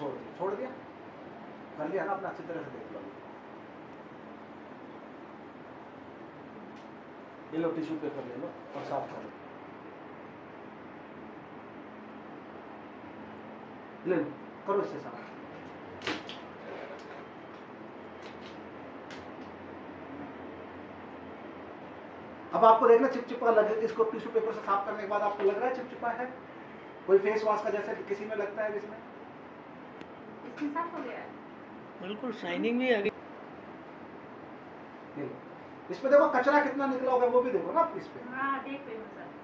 हम छोड़ दिया, कर लिया ना अपना, अच्छी तरह से देख लो। ये लो टिश्यू पेपर ले लो और साफ कर लो, ले लो, करो इससे साफ। अब आपको देखना चिपचिपा लगे, इसको टिश्यू पेपर से साफ करने के बाद आपको लग रहा है चिपचिपा है, कोई फेस वॉश का जैसे किसी में लगता है इसमें साफ हो गया है, बिल्कुल शाइनिंग भी आ गई। इसमें देखो कचरा कितना निकला होगा वो भी देखो ना आप इस पे। हाँ, देख रहे हो सर।